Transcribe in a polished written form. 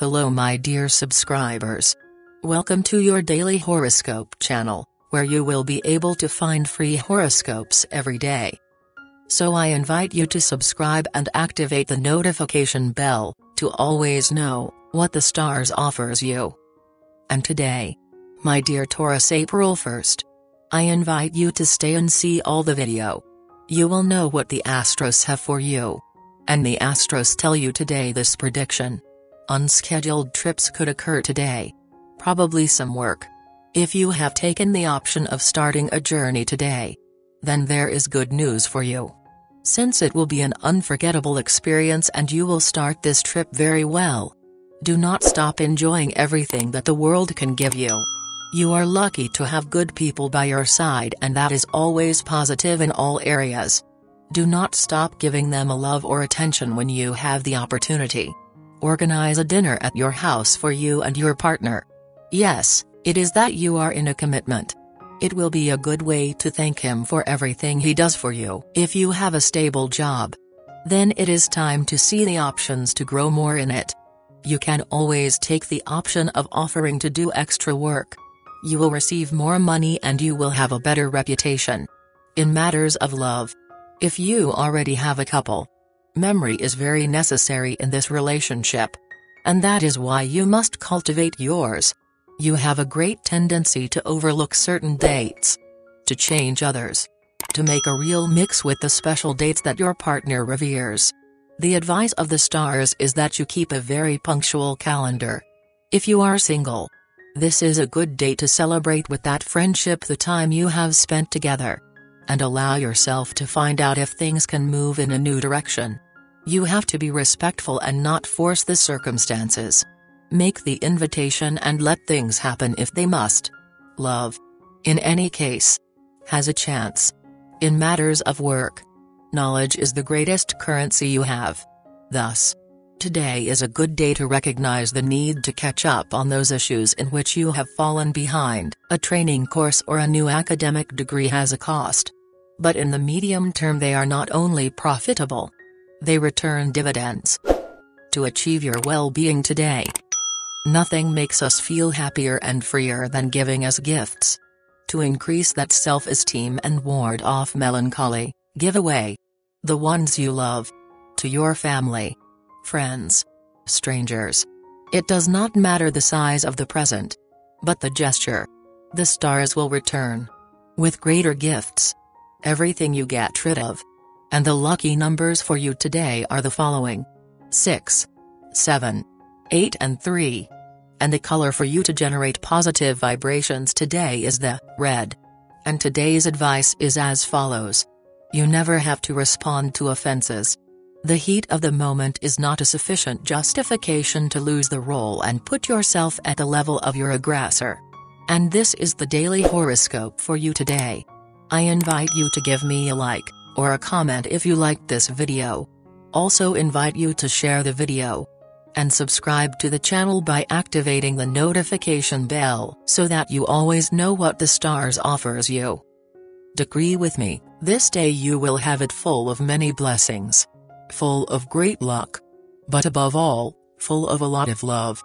Hello my dear subscribers. Welcome to your daily horoscope channel, where you will be able to find free horoscopes every day. So I invite you to subscribe and activate the notification bell, to always know what the stars offers you. And today, my dear Taurus, April 1st, I invite you to stay and see all the video. You will know what the Astros have for you. And the Astros tell you today this prediction. Unscheduled trips could occur today. Probably some work. If you have taken the option of starting a journey today, then there is good news for you. Since it will be an unforgettable experience and you will start this trip very well. Do not stop enjoying everything that the world can give you. You are lucky to have good people by your side, and that is always positive in all areas. Do not stop giving them a love or attention when you have the opportunity. Organize a dinner at your house for you and your partner. Yes, it is that you are in a commitment. It will be a good way to thank him for everything he does for you. If you have a stable job, then it is time to see the options to grow more in it. You can always take the option of offering to do extra work. You will receive more money and you will have a better reputation. In matters of love, if you already have a couple, memory is very necessary in this relationship. And that is why you must cultivate yours. You have a great tendency to overlook certain dates, to change others, to make a real mix with the special dates that your partner reveres. The advice of the stars is that you keep a very punctual calendar. If you are single, this is a good day to celebrate with that friendship the time you have spent together. And allow yourself to find out if things can move in a new direction. You have to be respectful and not force the circumstances. Make the invitation and let things happen if they must. Love, in any case, has a chance. In matters of work, knowledge is the greatest currency you have. Thus, today is a good day to recognize the need to catch up on those issues in which you have fallen behind. A training course or a new academic degree has a cost. But in the medium term they are not only profitable, they return dividends. To achieve your well-being today, nothing makes us feel happier and freer than giving us gifts. To increase that self-esteem and ward off melancholy, give away the ones you love to your family, friends, strangers. It does not matter the size of the present, but the gesture. The stars will return with greater gifts. Everything you get rid of. And the lucky numbers for you today are the following: 6, 7, 8 and 3. And the color for you to generate positive vibrations today is the red. And today's advice is as follows. You never have to respond to offenses. The heat of the moment is not a sufficient justification to lose the role and put yourself at the level of your aggressor. And this is the daily horoscope for you today. I invite you to give me a like, or a comment if you liked this video. Also invite you to share the video. And subscribe to the channel by activating the notification bell, so that you always know what the stars offers you. Decree with me, this day you will have it full of many blessings. Full of great luck, but above all, full of a lot of love.